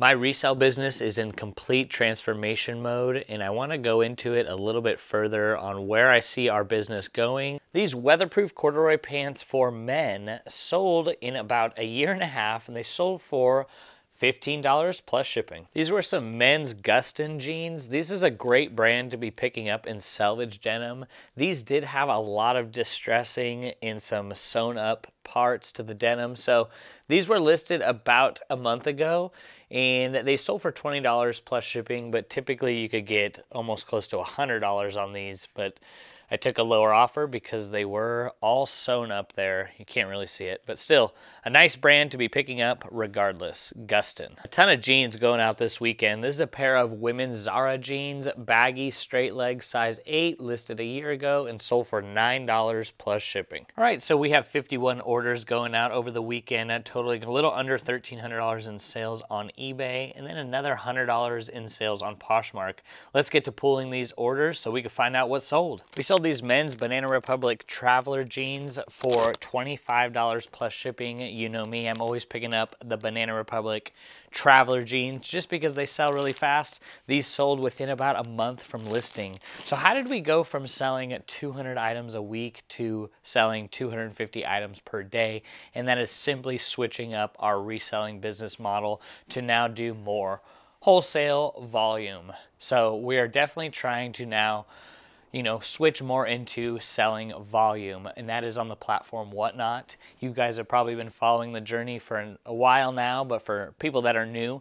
My resale business is in complete transformation mode, and I want to go into it a little bit further on where I see our business going. These weatherproof corduroy pants for men sold in about a year and a half, and they sold for $15 plus shipping. These were some men's Gustin jeans. This is a great brand to be picking up in selvage denim. These did have a lot of distressing and some sewn up parts to the denim. So these were listed about a month ago and they sold for $20 plus shipping, but typically you could get almost close to $100 on these, but I took a lower offer because they were all sewn up there. You can't really see it, but still a nice brand to be picking up regardless, Gustin. A ton of jeans going out this weekend. This is a pair of women's Zara jeans, baggy straight leg size 8, listed a year ago and sold for $9 plus shipping. All right, so we have 51 orders going out over the weekend, totaling a little under $1,300 in sales on eBay and then another $100 in sales on Poshmark. Let's get to pulling these orders so we can find out what sold. We sold these men's Banana Republic traveler jeans for $25 plus shipping. You know me, I'm always picking up the Banana Republic traveler jeans just because they sell really fast. These sold within about a month from listing. So how did we go from selling 200 items a week to selling 250 items per day? And that is simply switching up our reselling business model to now do more wholesale volume. So we are definitely trying to now, you know, switch more into selling volume, and that is on the platform Whatnot. You guys have probably been following the journey for a while now, but for people that are new,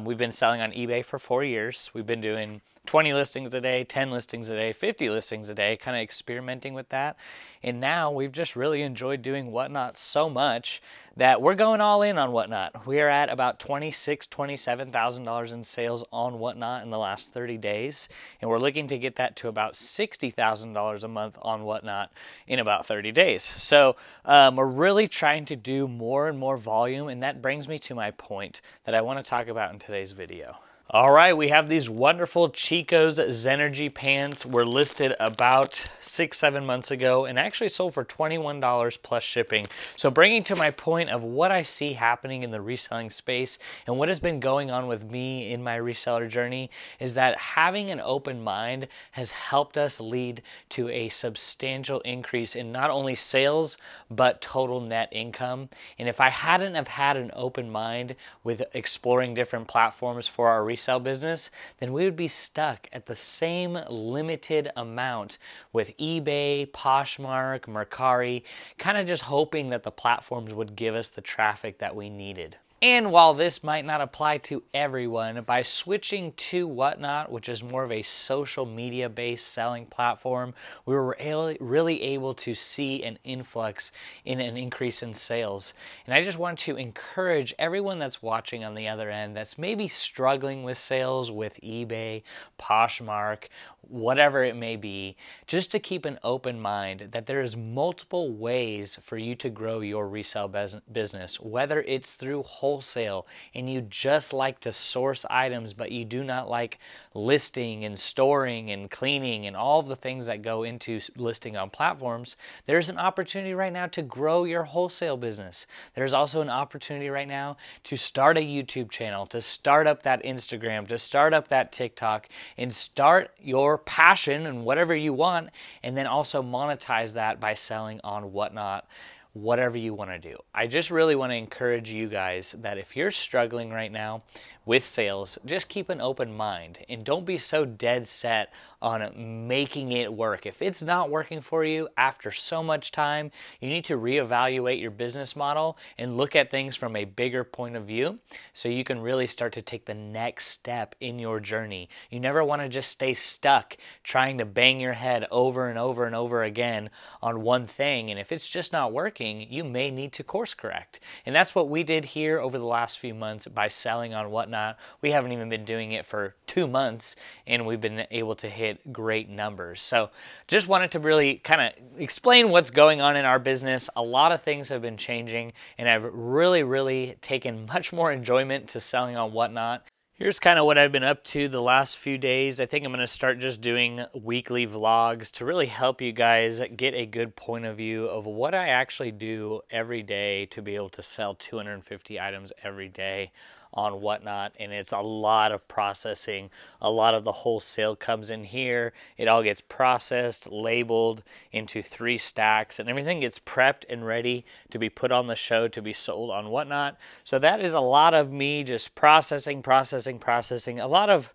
we've been selling on eBay for 4 years. We've been doing 20 listings a day, 10 listings a day, 50 listings a day, kind of experimenting with that. And now we've just really enjoyed doing Whatnot so much that we're going all in on Whatnot. We are at about $26,000, $27,000 in sales on Whatnot in the last 30 days. And we're looking to get that to about $60,000 a month on Whatnot in about 30 days. So we're really trying to do more and more volume. And that brings me to my point that I want to talk about in today's video. All right, we have these wonderful Chico's Zenergy pants. Were listed about 6-7 months ago and actually sold for $21 plus shipping. So bringing to my point of what I see happening in the reselling space and what has been going on with me in my reseller journey is that having an open mind has helped us lead to a substantial increase in not only sales, but total net income. And if I hadn't have had an open mind with exploring different platforms for our reselling business, then we would be stuck at the same limited amount with eBay, Poshmark, Mercari, kind of just hoping that the platforms would give us the traffic that we needed. And while this might not apply to everyone, by switching to Whatnot, which is more of a social media-based selling platform, we were really able to see an influx in an increase in sales. And I just want to encourage everyone that's watching on the other end that's maybe struggling with sales with eBay, Poshmark, whatever it may be, just to keep an open mind that there is multiple ways for you to grow your resale business, whether it's through wholesale and you just like to source items but you do not like listing and storing and cleaning and all of the things that go into listing on platforms. There's an opportunity right now to grow your wholesale business. There's also an opportunity right now to start a YouTube channel, to start up that Instagram, to start up that TikTok, and start your passion and whatever you want, and then also monetize that by selling on Whatnot, whatever you want to do. I just really want to encourage you guys that if you're struggling right now with sales, just keep an open mind and don't be so dead set on making it work. If it's not working for you after so much time, you need to reevaluate your business model and look at things from a bigger point of view so you can really start to take the next step in your journey. You never want to just stay stuck trying to bang your head over and over and over again on one thing, and if it's just not working, you may need to course correct. And that's what we did here over the last few months by selling on Whatnot. We haven't even been doing it for 2 months and we've been able to hit great numbers. So just wanted to really kind of explain what's going on in our business. A lot of things have been changing and I've really taken much more enjoyment to selling on Whatnot. Here's kind of what I've been up to the last few days. I think I'm going to start just doing weekly vlogs to really help you guys get a good point of view of what I actually do every day to be able to sell 250 items every day on Whatnot, and it's a lot of processing. A lot of the wholesale comes in here. It all gets processed, labeled into 3 stacks, and everything gets prepped and ready to be put on the show to be sold on Whatnot. So that is a lot of me just processing. A lot of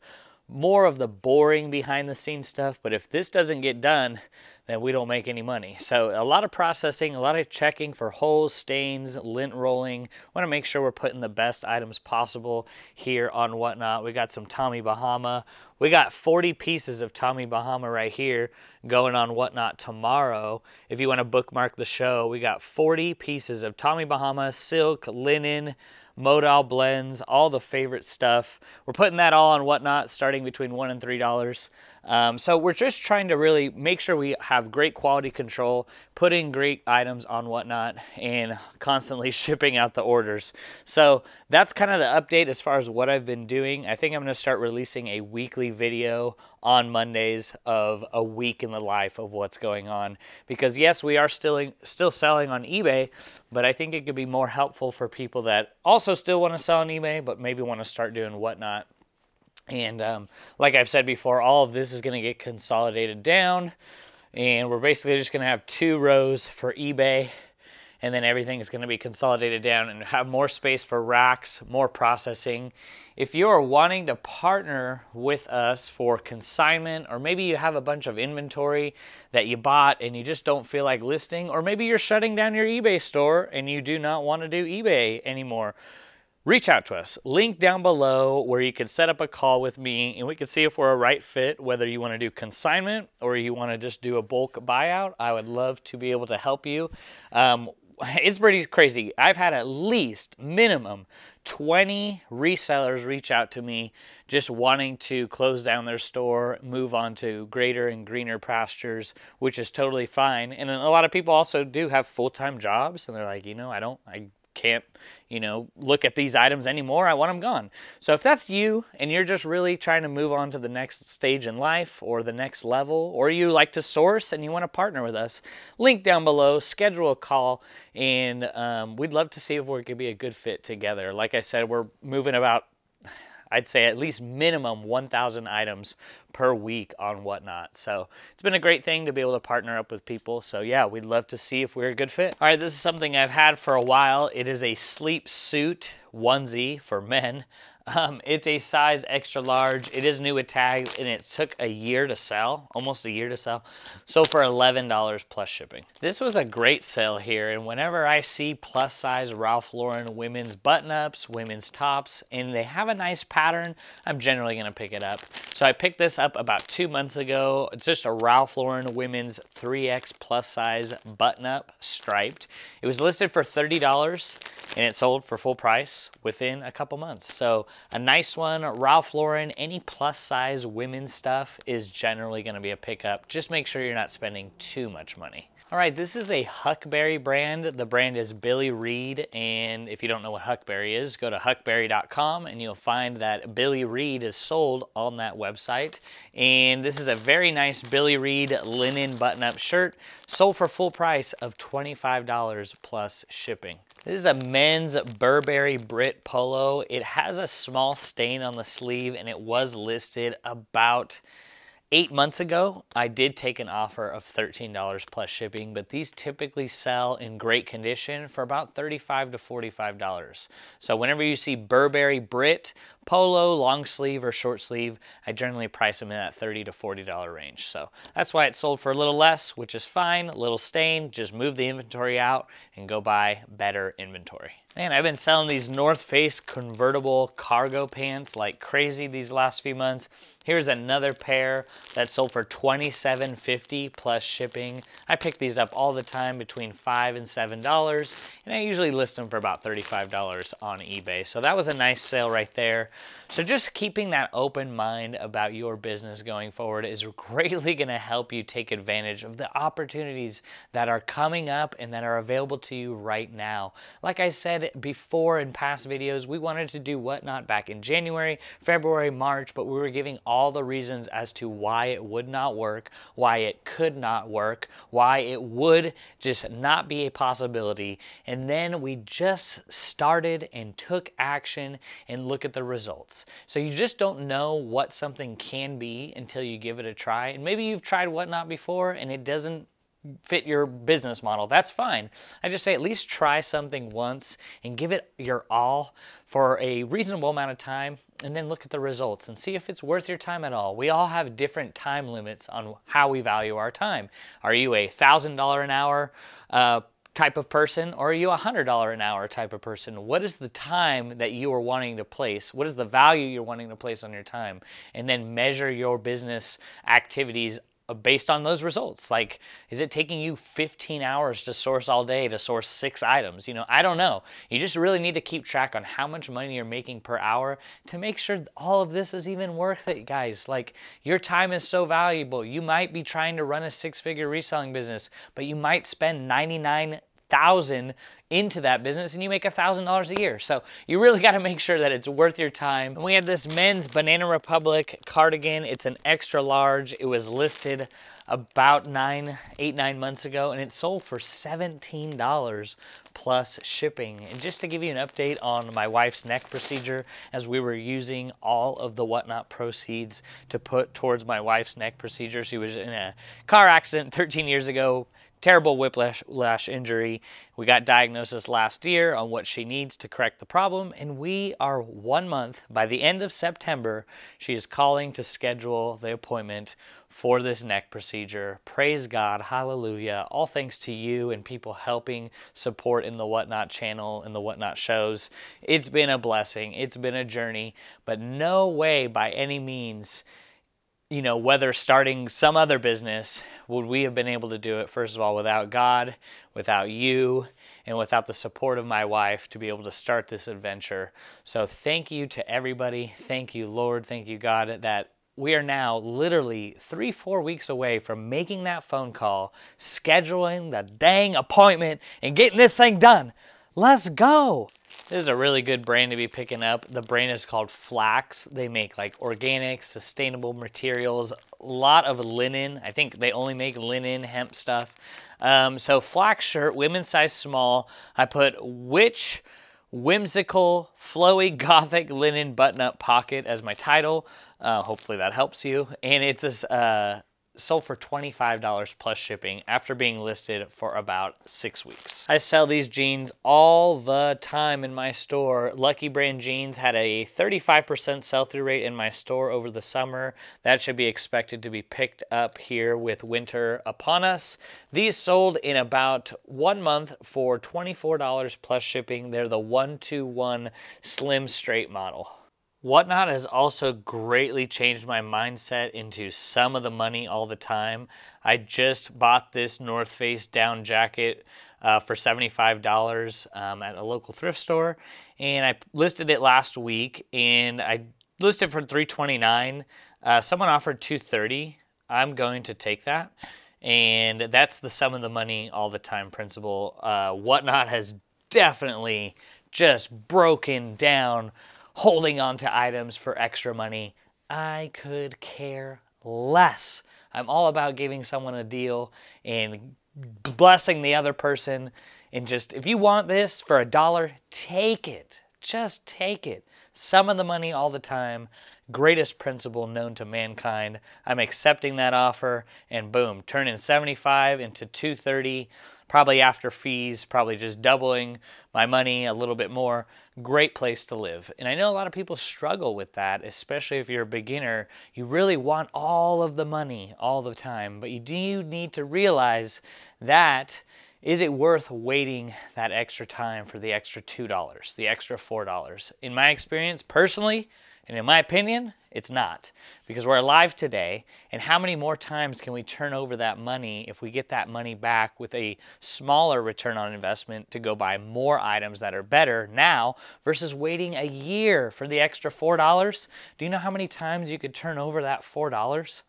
more of the boring behind the scenes stuff, but if this doesn't get done, then we don't make any money. So a lot of processing, a lot of checking for holes, stains, lint rolling. Want to make sure we're putting the best items possible here on Whatnot. We got some Tommy Bahama. We got 40 pieces of Tommy Bahama right here going on Whatnot tomorrow. If you want to bookmark the show, we got 40 pieces of Tommy Bahama, silk, linen, modal blends, all the favorite stuff. We're putting that all on Whatnot, starting between $1 and $3. So we're just trying to really make sure we have great quality control, putting great items on Whatnot, and constantly shipping out the orders. So that's kind of the update as far as what I've been doing. I think I'm going to start releasing a weekly video on Mondays of a week in the life of what's going on, because yes, we are still selling on eBay, but I think it could be more helpful for people that also still want to sell on eBay but maybe want to start doing Whatnot. And like I've said before, all of this is going to get consolidated down, and we're basically just going to have 2 rows for eBay, and then everything is going to be consolidated down and have more space for racks, more processing. If you're wanting to partner with us for consignment, or maybe you have a bunch of inventory that you bought and you just don't feel like listing, or maybe you're shutting down your eBay store and you do not want to do eBay anymore, reach out to us. Link down below where you can set up a call with me, and we can see if we're a right fit, whether you want to do consignment or you want to just do a bulk buyout. I would love to be able to help you. It's pretty crazy. I've had at least minimum 20 resellers reach out to me just wanting to close down their store, move on to greater and greener pastures, which is totally fine. And a lot of people also do have full-time jobs, and they're like, you know, I can't, you know, look at these items anymore. I want them gone. So if that's you and you're just really trying to move on to the next stage in life or the next level, or you like to source and you want to partner with us, link down below, schedule a call, and we'd love to see if we could be a good fit together. Like I said, we're moving about, I'd say at least minimum 1,000 items per week on Whatnot. So it's been a great thing to be able to partner up with people. So yeah, we'd love to see if we're a good fit. All right, this is something I've had for a while. It is a sleep suit onesie for men. It's a size extra large. It is new with tags, and it took a year to sell, almost a year to sell. So for $11 plus shipping. This was a great sale here, and whenever I see plus size Ralph Lauren women's button-ups, women's tops, and they have a nice pattern, I'm generally going to pick it up. So I picked this up about 2 months ago. It's just a Ralph Lauren women's 3X plus size button-up striped. It was listed for $30, and it sold for full price within a couple months. So a nice one. Ralph Lauren, any plus size women's stuff is generally going to be a pickup. Just make sure you're not spending too much money. All right, this is a Huckberry brand. The brand is Billy Reid, and if you don't know what Huckberry is, go to huckberry.com, and you'll find that Billy Reid is sold on that website. And this is a very nice Billy Reid linen button-up shirt, sold for full price of $25 plus shipping. This is a men's Burberry Brit polo. It has a small stain on the sleeve, and it was listed about 8 months ago. I did take an offer of $13 plus shipping, but these typically sell in great condition for about $35 to $45. So whenever you see Burberry Brit polo, long sleeve or short sleeve, I generally price them in that $30 to $40 range. So that's why it sold for a little less, which is fine. A little stain, just move the inventory out and go buy better inventory. Man, I've been selling these North Face convertible cargo pants like crazy these last few months. Here's another pair that sold for $27.50 plus shipping. I pick these up all the time between $5 and $7, and I usually list them for about $35 on eBay. So that was a nice sale right there. So just keeping that open mind about your business going forward is greatly going to help you take advantage of the opportunities that are coming up and that are available to you right now. Like I said before in past videos, we wanted to do Whatnot back in January, February, March, but we were giving all the reasons as to why it would not work, why it could not work, why it would just not be a possibility. And then we just started and took action and look at the results. So you just don't know what something can be until you give it a try. And maybe you've tried Whatnot before and it doesn't fit your business model. That's fine. I just say at least try something once and give it your all for a reasonable amount of time, and then look at the results and see if it's worth your time at all. We all have different time limits on how we value our time. Are you a $1,000 an hour type of person, or are you a $100 an hour type of person? What is the time that you are wanting to place? What is the value you're wanting to place on your time? And then measure your business activities based on those results. Like, is it taking you 15 hours to source all day to source 6 items? You know, I don't know. You just really need to keep track on how much money you're making per hour to make sure all of this is even worth it, guys. Like, your time is so valuable. You might be trying to run a 6-figure reselling business, but you might spend $99,000 into that business and you make $1,000 a year. So you really got to make sure that it's worth your time. And we had this men's Banana Republic cardigan. It's an extra large. It was listed about 8, 9 months ago, and it sold for $17 plus shipping. And just to give you an update on my wife's neck procedure, as we were using all of the Whatnot proceeds to put towards my wife's neck procedure. She was in a car accident 13 years ago. Terrible whiplash injury. We got diagnosis last year on what she needs to correct the problem, and we are 1 month. By the end of September, she is calling to schedule the appointment for this neck procedure. Praise God, hallelujah, all thanks to you and people helping support in the Whatnot channel and the Whatnot shows. It's been a blessing, it's been a journey, but no way by any means, you know, whether starting some other business, would we have been able to do it, first of all, without God, without you, and without the support of my wife to be able to start this adventure. So thank you to everybody. Thank you, Lord. Thank you, God, that we are now literally 3-4 weeks away from making that phone call, scheduling the dang appointment, and getting this thing done. Let's go. This is a really good brand to be picking up. The brand is called Flax. They make like organic, sustainable materials, a lot of linen. I think they only make linen, hemp stuff. So Flax shirt, women's size small. I put, which whimsical, flowy, gothic linen button-up pocket as my title. Hopefully that helps you. And it's this, sold for $25 plus shipping after being listed for about 6 weeks. I sell these jeans all the time in my store. Lucky Brand jeans had a 35% sell-through rate in my store over the summer. That should be expected to be picked up here with winter upon us. These sold in about 1 month for $24 plus shipping. They're the 1-2-1 slim straight model. Whatnot has also greatly changed my mindset into some of the money all the time. I just bought this North Face down jacket for $75 at a local thrift store, and I listed it last week, and I listed for $329. Someone offered $230. I'm going to take that, and that's the sum of the money all the time principle. Whatnot has definitely just broken down holding on to items for extra money. I could care less. I'm all about giving someone a deal and blessing the other person. And just, if you want this for $1, take it. Just take it. Some of the money all the time. Greatest principle known to mankind. I'm accepting that offer, and boom, turning $75 into $230. Probably after fees, probably just doubling my money a little bit more. Great place to live. And I know a lot of people struggle with that, especially if you're a beginner. You really want all of the money all the time, but you do need to realize that, is it worth waiting that extra time for the extra $2, the extra $4? In my experience, personally, And in my opinion, it's not, because we're alive today, and how many more times can we turn over that money if we get that money back with a smaller return on investment to go buy more items that are better now versus waiting a year for the extra $4? Do you know how many times you could turn over that $4?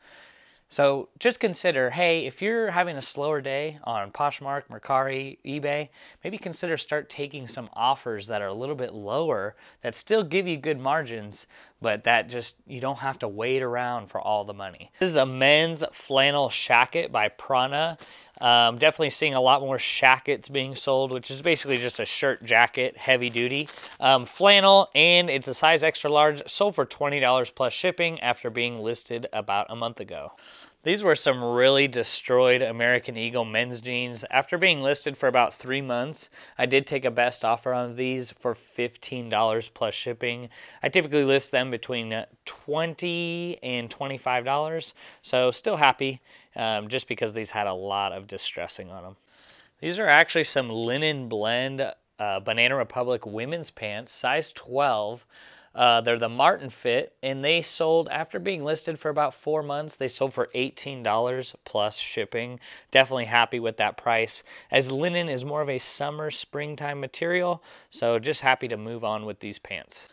So just consider, hey, if you're having a slower day on Poshmark, Mercari, eBay, maybe consider start taking some offers that are a little bit lower that still give you good margins, but that just, you don't have to wait around for all the money. This is a men's flannel shacket by Prana. Definitely seeing a lot more shackets being sold, which is basically just a shirt jacket, heavy duty. Flannel, and it's a size extra large, sold for $20 plus shipping after being listed about a month ago. These were some really destroyed American Eagle men's jeans. After being listed for about 3 months, I did take a best offer on these for $15 plus shipping. I typically list them between $20 and $25, so still happy just because these had a lot of distressing on them. These are actually some linen blend Banana Republic women's pants, size 12. They're the Martin fit, and they sold, after being listed for about 4 months, they sold for $18 plus shipping. Definitely happy with that price, as linen is more of a summer, springtime material, so just happy to move on with these pants.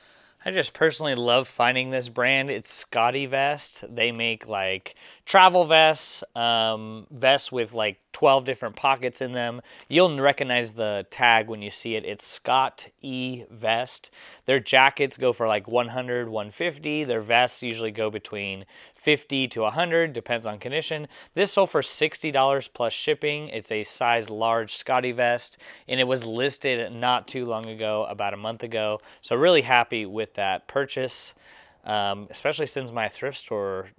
I just personally love finding this brand. It's Scottevest. They make like travel vests, vests with like 12 different pockets in them. You'll recognize the tag when you see it. It's Scott E Vest. Their jackets go for like 100, 150. Their vests usually go between 50 to 100, depends on condition. This sold for $60 plus shipping. It's a size large Scottevest, and it was listed not too long ago, about a month ago. So really happy with that purchase, especially since my thrift store,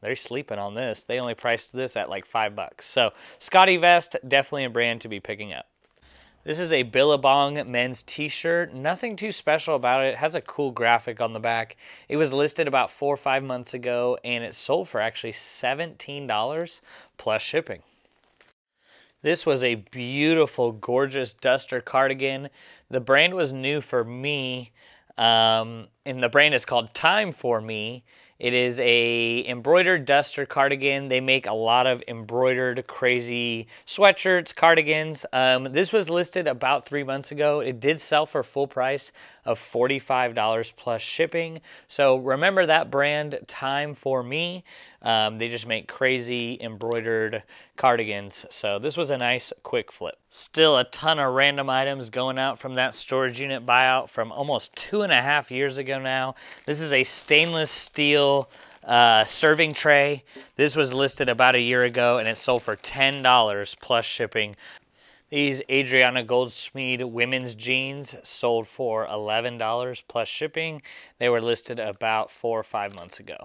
they're sleeping on this. They only priced this at like $5. So Scottevest, definitely a brand to be picking up. This is a Billabong men's t-shirt. Nothing too special about it. It has a cool graphic on the back. It was listed about 4 or 5 months ago, and it sold for actually $17 plus shipping. This was a beautiful, gorgeous duster cardigan. The brand was new for me, and the brand is called Time for Me. It is a embroidered duster cardigan. They make a lot of embroidered crazy sweatshirts, cardigans. This was listed about 3 months ago. It did sell for full price of $45 plus shipping. So remember that brand, Time for Me. They just make crazy embroidered cardigans. So this was a nice quick flip. Still a ton of random items going out from that storage unit buyout from almost 2.5 years ago now. This is a stainless steel serving tray. This was listed about a year ago, and it sold for $10 plus shipping. These Adriana Goldschmied women's jeans sold for $11 plus shipping. They were listed about 4 or 5 months ago.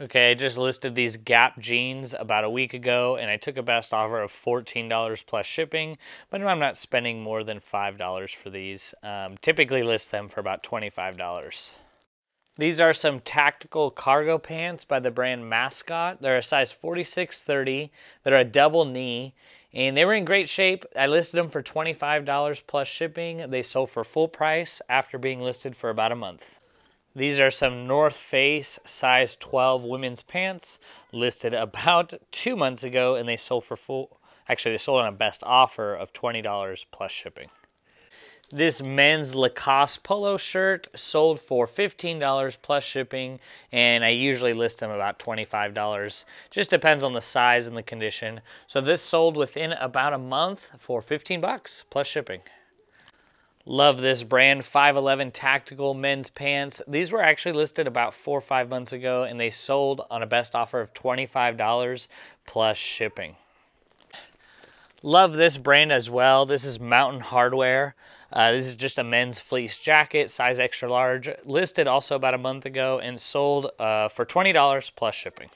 Okay, I just listed these Gap jeans about a week ago, and I took a best offer of $14 plus shipping, but I'm not spending more than $5 for these. Typically list them for about $25. These are some tactical cargo pants by the brand Mascot. They're a size 46-30. They're a double knee, and they were in great shape. I listed them for $25 plus shipping. They sold for full price after being listed for about a month. These are some North Face size 12 women's pants, listed about 2 months ago, and they sold for full, actually they sold on a best offer of $20 plus shipping. This men's Lacoste polo shirt sold for $15 plus shipping, and I usually list them about $25. Just depends on the size and the condition. So this sold within about a month for $15 plus shipping. Love this brand, 5.11 Tactical men's pants. These were actually listed about 4 or 5 months ago, and they sold on a best offer of $25 plus shipping. Love this brand as well. This is Mountain Hardwear. This is just a men's fleece jacket, size extra large, listed also about a month ago, and sold for $20 plus shipping.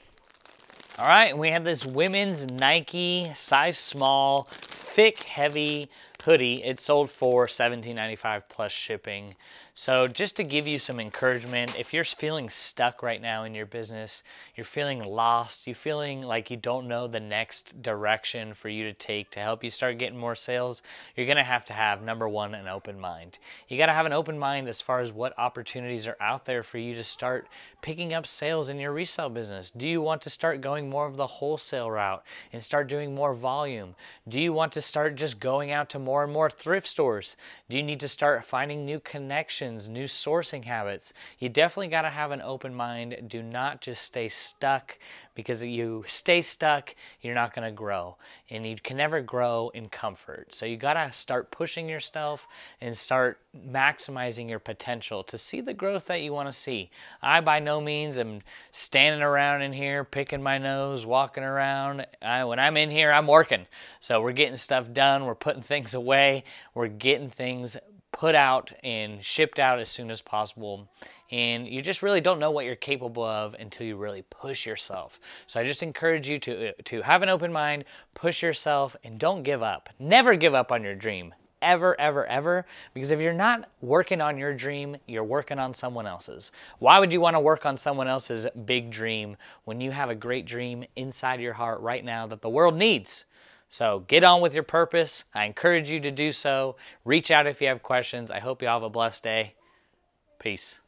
All right, and we have this women's Nike size small, thick, heavy hoodie. It sold for $17.95 plus shipping. So just to give you some encouragement, if you're feeling stuck right now in your business, you're feeling lost, you're feeling like you don't know the next direction for you to take to help you start getting more sales, you're gonna have to have, number one, an open mind. You gotta have an open mind as far as what opportunities are out there for you to start picking up sales in your resale business. Do you want to start going more of the wholesale route and start doing more volume? Do you want to start just going out to more and more thrift stores? Do you need to start finding new connections, new sourcing habits? You definitely got to have an open mind. Do not just stay stuck, because if you stay stuck, you're not going to grow, and you can never grow in comfort. So you got to start pushing yourself and start maximizing your potential to see the growth that you want to see. I by no means am standing around in here picking my nose, walking around. When I'm in here, I'm working. So we're getting stuff done, we're putting things away, we're getting things put out and shipped out as soon as possible. And you just really don't know what you're capable of until you really push yourself. So I just encourage you to have an open mind, push yourself, and don't give up. Never give up on your dream. Ever, ever, ever. Because if you're not working on your dream, you're working on someone else's. Why would you want to work on someone else's big dream when you have a great dream inside your heart right now that the world needs? So get on with your purpose. I encourage you to do so. Reach out if you have questions. I hope you all have a blessed day. Peace.